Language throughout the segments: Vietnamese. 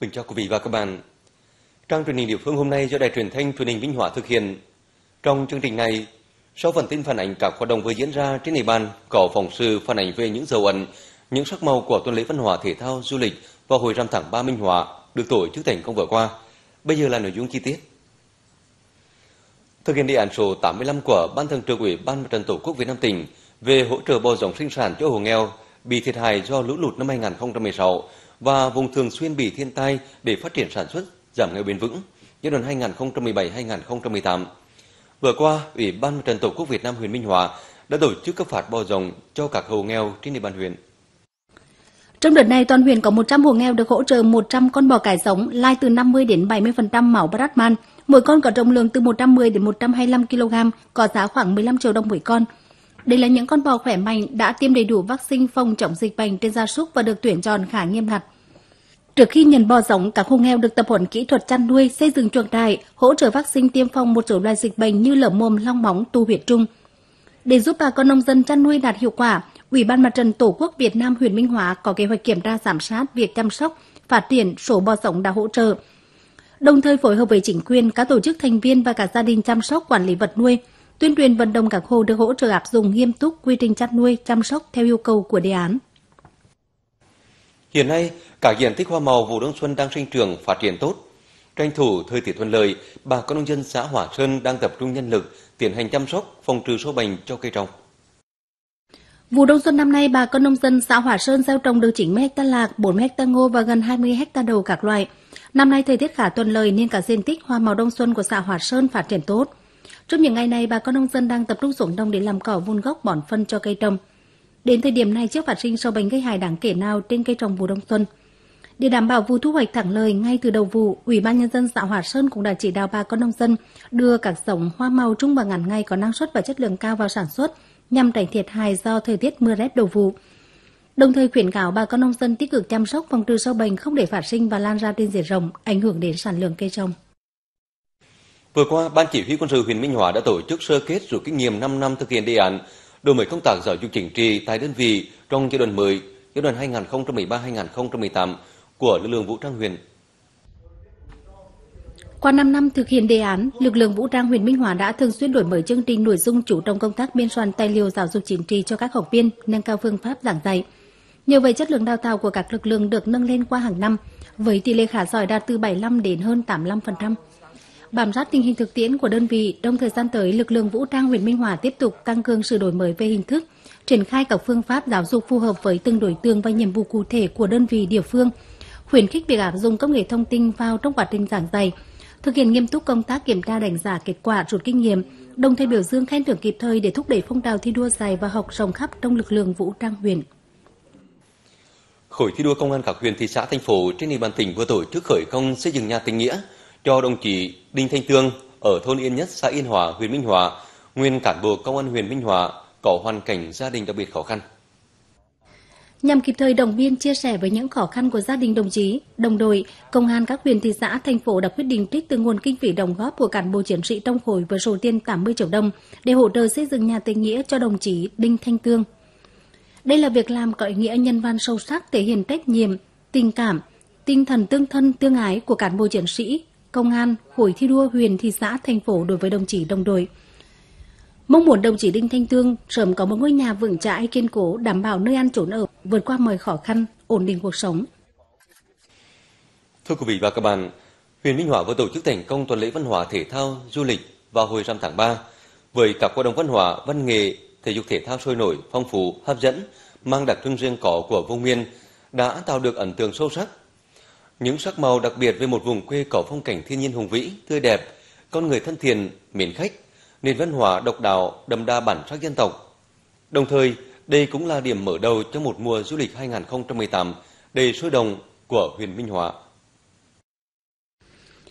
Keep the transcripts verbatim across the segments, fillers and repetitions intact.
Mình chào quý vị và các bạn. Trang truyền hình địa phương hôm nay do Đài Truyền thanh Truyền hình Minh Hóa thực hiện. Trong chương trình này, sau phần tin phản ánh các hoạt động vừa diễn ra trên địa bàn, có phóng sự phản ánh về những dấu ấn, những sắc màu của tuần lễ văn hóa thể thao du lịch vào hồi rằm tháng ba Minh Hóa được tổ chức thành công vừa qua. Bây giờ là nội dung chi tiết. Thực hiện đề án số tám mươi lăm của Ban Thường trực Ủy ban Mặt trận Tổ quốc Việt Nam tỉnh về hỗ trợ bò giống sinh sản cho hộ nghèo bị thiệt hại do lũ lụt năm hai nghìn không trăm mười sáu và vùng thường xuyên bị thiên tai để phát triển sản xuất, giảm nghèo bền vững giai đoạn hai nghìn không trăm mười bảy đến hai nghìn không trăm mười tám. Vừa qua, Ủy ban Mặt trận Tổ quốc Việt Nam huyện Minh Hóa đã tổ chức cấp phát bò giống cho các hộ nghèo trên địa bàn huyện. Trong đợt này, toàn huyện có một trăm hộ nghèo được hỗ trợ một trăm con bò cải giống lai từ năm mươi đến bảy mươi phần trăm máu Brahman, mỗi con có trọng lượng từ một trăm mười đến một trăm hai mươi lăm ki lô gam, có giá khoảng mười lăm triệu đồng mỗi con. Đây là những con bò khỏe mạnh đã tiêm đầy đủ vaccine phòng chống dịch bệnh trên gia súc và được tuyển chọn khá nghiêm ngặt. Trước khi nhận bò giống, các hộ nghèo được tập huấn kỹ thuật chăn nuôi, xây dựng chuồng trại, hỗ trợ vaccine tiêm phòng một số loài dịch bệnh như lở mồm, long móng, tu huyết trung. Để giúp bà con nông dân chăn nuôi đạt hiệu quả, Ủy ban Mặt trận Tổ quốc Việt Nam huyện Minh Hóa có kế hoạch kiểm tra giám sát việc chăm sóc, phát triển số bò giống đã hỗ trợ. Đồng thời phối hợp với chính quyền, các tổ chức thành viên và các gia đình chăm sóc quản lý vật nuôi, tuyên truyền vận động các hộ được hỗ trợ áp dụng nghiêm túc quy trình chăn nuôi, chăm sóc theo yêu cầu của đề án. Hiện nay, các diện tích hoa màu vụ đông xuân đang sinh trưởng phát triển tốt. Tranh thủ thời tiết thuận lợi, bà con nông dân xã Hòa Sơn đang tập trung nhân lực tiến hành chăm sóc, phòng trừ sâu bệnh cho cây trồng. Vụ đông xuân năm nay, bà con nông dân xã Hòa Sơn gieo trồng được chín mươi héc ta lạc, bốn mươi héc ta ngô và gần hai mươi héc ta đậu các loại. Năm nay thời tiết khá thuận lợi nên cả diện tích hoa màu đông xuân của xã Hòa Sơn phát triển tốt. Trong những ngày này, bà con nông dân đang tập trung xuống đồng để làm cỏ vun gốc bón phân cho cây trồng. Đến thời điểm này, chưa phát sinh sâu bệnh gây hại đáng kể nào trên cây trồng vụ đông xuân. Để đảm bảo vụ thu hoạch thẳng lời ngay từ đầu vụ, Ủy ban Nhân dân xã Hòa Sơn cũng đã chỉ đạo bà con nông dân đưa các giống hoa màu trung và ngắn ngày có năng suất và chất lượng cao vào sản xuất nhằm tránh thiệt hại do thời tiết mưa rét đầu vụ. Đồng thời khuyến cáo bà con nông dân tích cực chăm sóc, phòng trừ sâu bệnh không để phát sinh và lan ra trên diện rộng, ảnh hưởng đến sản lượng cây trồng. Vừa qua, Ban Chỉ huy Quân sự huyện Minh Hóa đã tổ chức sơ kết rút kinh nghiệm năm năm thực hiện đề án đổi mới công tác giáo dục chính trị tại đơn vị trong giai đoạn mới, giai đoạn hai nghìn không trăm mười ba đến hai nghìn không trăm mười tám của lực lượng vũ trang huyện. Qua năm năm thực hiện đề án, lực lượng vũ trang huyện Minh Hóa đã thường xuyên đổi mới chương trình, nội dung, chủ trọng công tác biên soạn tài liệu giáo dục chính trị cho các học viên, nâng cao phương pháp giảng dạy. Nhờ vậy, chất lượng đào tạo của các lực lượng được nâng lên qua hàng năm, với tỷ lệ khá giỏi đạt từ bảy mươi lăm đến hơn tám mươi lăm phần trăm. Bám sát tình hình thực tiễn của đơn vị, trong thời gian tới, lực lượng vũ trang huyện Minh Hóa tiếp tục tăng cường sự đổi mới về hình thức, triển khai các phương pháp giáo dục phù hợp với từng đối tượng và nhiệm vụ cụ thể của đơn vị địa phương, khuyến khích việc áp dụng công nghệ thông tin vào trong quá trình giảng dạy, thực hiện nghiêm túc công tác kiểm tra, đánh giá kết quả, rút kinh nghiệm, đồng thời biểu dương khen thưởng kịp thời để thúc đẩy phong trào thi đua dạy và học rộng khắp trong lực lượng vũ trang huyện. Khối thi đua công an các huyện, thị xã, thành phố trên địa bàn tỉnh vừa tổ chức khởi công xây dựng nhà tình nghĩa cho đồng chí Đinh Thanh Tương ở thôn Yên Nhất, xã Yên Hòa, huyện Minh Hóa, nguyên cán bộ công an huyện Minh Hóa có hoàn cảnh gia đình đặc biệt khó khăn. Nhằm kịp thời động viên, chia sẻ với những khó khăn của gia đình đồng chí, đồng đội, công an các huyện, thị xã, thành phố đã quyết định trích từ nguồn kinh phí đóng góp của cán bộ chiến sĩ trong khối với số tiền tám mươi triệu đồng để hỗ trợ xây dựng nhà tình nghĩa cho đồng chí Đinh Thanh Tương. Đây là việc làm có ý nghĩa nhân văn sâu sắc, thể hiện trách nhiệm, tình cảm, tinh thần tương thân tương ái của cán bộ chiến sĩ, công an, khối thi đua huyện, thị xã, thành phố đối với đồng chí, đồng đội. Mong muốn đồng chí Đinh Thanh Tương sớm có một ngôi nhà vững chãi, kiên cố, đảm bảo nơi ăn trốn ở, vượt qua mọi khó khăn, ổn định cuộc sống. Thưa quý vị và các bạn, huyện Minh Hóa vừa tổ chức thành công tuần lễ văn hóa thể thao du lịch vào hồi rằm tháng ba với các hoạt động văn hóa, văn nghệ, thể dục thể thao sôi nổi, phong phú, hấp dẫn, mang đặc trưng riêng có của vùng miền đã tạo được ấn tượng sâu sắc. Những sắc màu đặc biệt về một vùng quê có phong cảnh thiên nhiên hùng vĩ, tươi đẹp, con người thân thiện, mến khách, nền văn hóa độc đáo, đậm đà bản sắc dân tộc. Đồng thời, đây cũng là điểm mở đầu cho một mùa du lịch hai nghìn không trăm mười tám đầy sôi động của huyện Minh Hóa.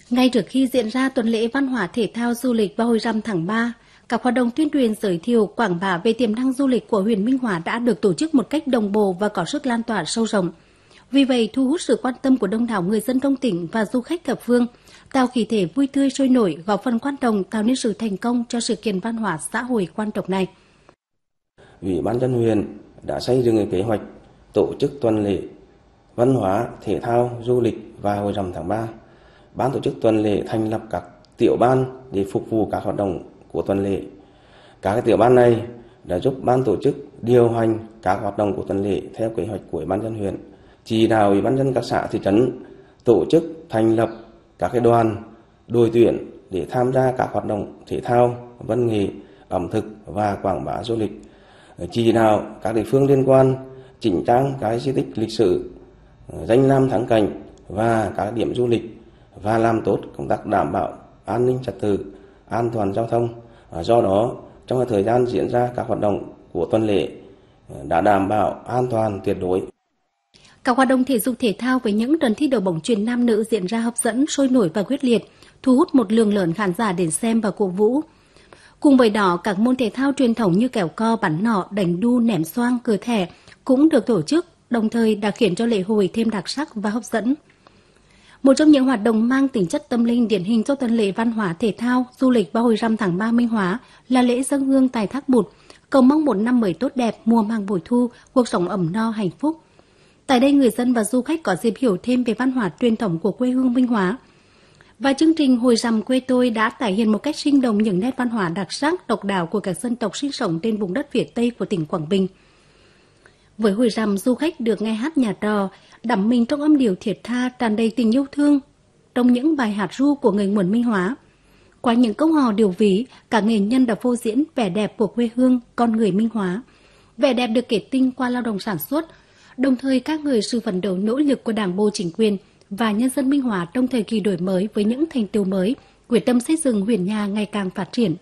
Ngay trước khi diễn ra tuần lễ văn hóa thể thao du lịch vào hồi rằm tháng ba, các hoạt động tuyên truyền, giới thiệu, quảng bá về tiềm năng du lịch của huyện Minh Hóa đã được tổ chức một cách đồng bộ và có sức lan tỏa sâu rộng. Vì vậy, thu hút sự quan tâm của đông đảo người dân trong tỉnh và du khách thập phương, tạo khí thể vui tươi sôi nổi, góp phần quan trọng tạo nên sự thành công cho sự kiện văn hóa xã hội quan trọng này. Ủy ban dân huyện đã xây dựng kế hoạch tổ chức tuần lễ văn hóa, thể thao, du lịch và hội rằm tháng ba. Ban tổ chức tuần lễ thành lập các tiểu ban để phục vụ các hoạt động của tuần lễ. Các tiểu ban này đã giúp ban tổ chức điều hành các hoạt động của tuần lễ theo kế hoạch của Ủy ban nhân dân huyện, chỉ đạo Ủy ban nhân dân các xã thị trấn tổ chức thành lập các cái đoàn, đội tuyển để tham gia các hoạt động thể thao, văn nghệ, ẩm thực và quảng bá du lịch. Chỉ đạo các địa phương liên quan chỉnh trang các di tích lịch sử, danh lam thắng cảnh và các điểm du lịch và làm tốt công tác đảm bảo an ninh trật tự, an toàn giao thông. Do đó, trong thời gian diễn ra các hoạt động của tuần lễ đã đảm bảo an toàn tuyệt đối. Các hoạt động thể dục thể thao với những trận thi đấu bóng chuyền nam nữ diễn ra hấp dẫn, sôi nổi và quyết liệt, thu hút một lượng lớn khán giả đến xem và cổ vũ. Cùng với đó, các môn thể thao truyền thống như kéo co, bắn nỏ, đánh đu, ném xoang, cờ thẻ cũng được tổ chức, đồng thời đã khiến cho lễ hội thêm đặc sắc và hấp dẫn. Một trong những hoạt động mang tính chất tâm linh điển hình cho tuần lễ văn hóa, thể thao, du lịch và hội rằm tháng ba Minh Hóa là lễ dâng hương tài thác bụt, cầu mong một năm mới tốt đẹp, mùa màng bội thu, cuộc sống ấm no hạnh phúc. Tại đây, người dân và du khách có dịp hiểu thêm về văn hóa truyền thống của quê hương Minh Hóa. Và chương trình Hội Rằm Quê Tôi đã tái hiện một cách sinh động những nét văn hóa đặc sắc, độc đáo của các dân tộc sinh sống trên vùng đất phía Tây của tỉnh Quảng Bình. Với Hội Rằm, du khách được nghe hát nhà trò, đắm mình trong âm điệu thiệt tha tràn đầy tình yêu thương, trong những bài hát ru của người nguồn Minh Hóa. Qua những câu hò điều ví, cả nghệ nhân đã phô diễn vẻ đẹp của quê hương, con người Minh Hóa. Vẻ đẹp được kết tinh qua lao động sản xuất, đồng thời các người sự phấn đấu nỗ lực của Đảng bộ, chính quyền và nhân dân Minh Hóa trong thời kỳ đổi mới với những thành tựu mới, quyết tâm xây dựng huyện nhà ngày càng phát triển.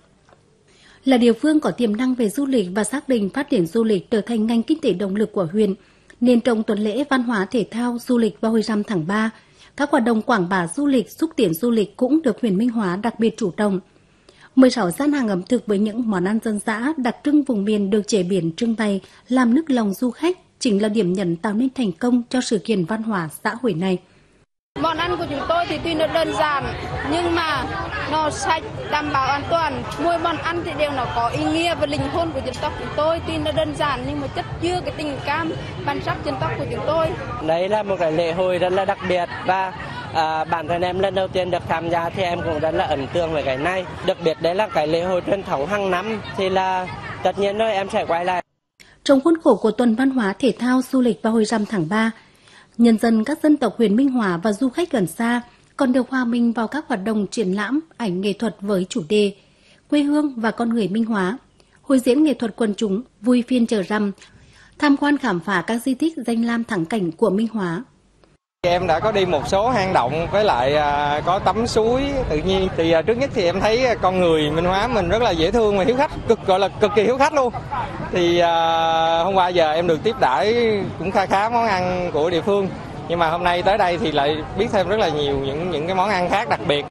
Là địa phương có tiềm năng về du lịch và xác định phát triển du lịch trở thành ngành kinh tế động lực của huyện, nên trong tuần lễ văn hóa, thể thao, du lịch và hội rằm tháng ba, các hoạt động quảng bá du lịch, xúc tiến du lịch cũng được huyện Minh Hóa đặc biệt chú trọng. mười sáu gian hàng ẩm thực với những món ăn dân dã đặc trưng vùng miền được chế biến trưng bày làm nức lòng du khách chính là điểm nhấn tạo nên thành công cho sự kiện văn hóa xã hội này. Món ăn của chúng tôi thì tuy nó đơn giản nhưng mà nó sạch, đảm bảo an toàn. Mỗi món ăn thì đều nó có ý nghĩa và linh hồn của dân tộc chúng tôi. Tuy nó đơn giản nhưng mà chất chứa cái tình cảm, bản sắc dân tộc của chúng tôi. Đấy là một cái lễ hội rất là đặc biệt và à, bản thân em lần đầu tiên được tham gia thì em cũng rất là ấn tượng với cái này. Đặc biệt đấy là cái lễ hội truyền thống hàng năm thì là tất nhiên nơi em sẽ quay lại. Trong khuôn khổ của tuần văn hóa, thể thao, du lịch và hội rằm tháng ba, nhân dân các dân tộc huyện Minh Hóa và du khách gần xa còn được hòa mình vào các hoạt động triển lãm ảnh nghệ thuật với chủ đề quê hương và con người Minh Hóa, hội diễn nghệ thuật quần chúng vui phiên chờ rằm, tham quan khám phá các di tích danh lam thắng cảnh của Minh Hóa. Em đã có đi một số hang động với lại có tắm suối tự nhiên. Thì trước nhất thì em thấy con người Minh Hóa mình rất là dễ thương và hiếu khách, cực gọi là cực kỳ hiếu khách luôn. Thì hôm qua giờ em được tiếp đãi cũng khá khá món ăn của địa phương. Nhưng mà hôm nay tới đây thì lại biết thêm rất là nhiều những những cái món ăn khác đặc biệt.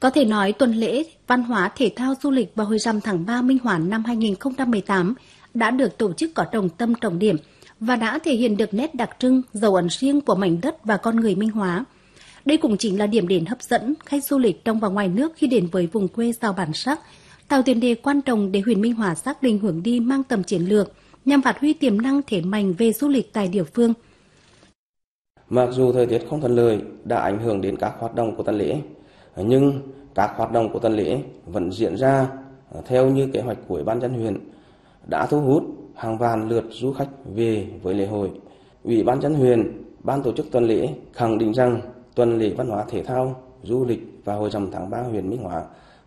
Có thể nói tuần lễ văn hóa, thể thao, du lịch và hội rằm tháng ba Minh Hóa năm hai nghìn không trăm mười tám đã được tổ chức có trọng tâm trọng điểm và đã thể hiện được nét đặc trưng, dấu ấn riêng của mảnh đất và con người Minh Hóa. Đây cũng chính là điểm đến hấp dẫn khách du lịch trong và ngoài nước khi đến với vùng quê giàu bản sắc, tạo tiền đề quan trọng để huyện Minh Hóa xác định hướng đi mang tầm chiến lược nhằm phát huy tiềm năng thế mạnh về du lịch tại địa phương. Mặc dù thời tiết không thuận lợi đã ảnh hưởng đến các hoạt động của tuần lễ, nhưng các hoạt động của tuần lễ vẫn diễn ra theo như kế hoạch của Ủy ban nhân dân huyện, đã thu hút hàng vạn lượt du khách về với lễ hội. Ủy ban nhân dân huyện, ban tổ chức tuần lễ khẳng định rằng tuần lễ văn hóa, thể thao, du lịch và hội rằm tháng ba huyện Minh Hóa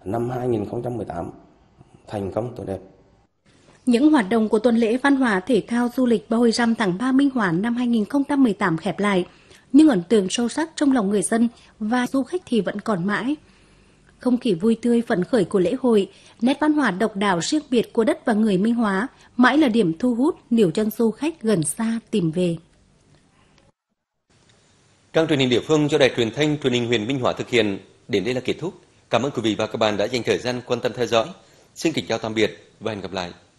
năm hai nghìn không trăm mười tám thành công tốt đẹp. Những hoạt động của tuần lễ văn hóa, thể thao, du lịch và hội rằm tháng ba Minh Hóa năm hai nghìn không trăm mười tám khép lại, nhưng ấn tượng sâu sắc trong lòng người dân và du khách thì vẫn còn mãi. Không khí vui tươi phấn khởi của lễ hội, nét văn hóa độc đáo riêng biệt của đất và người Minh Hóa mãi là điểm thu hút nhiều chân du khách gần xa tìm về. Trang truyền hình địa phương do Đài Truyền thanh Truyền hình huyện Minh Hóa thực hiện đến đây là kết thúc. Cảm ơn quý vị và các bạn đã dành thời gian quan tâm theo dõi. Xin kính chào tạm biệt và hẹn gặp lại.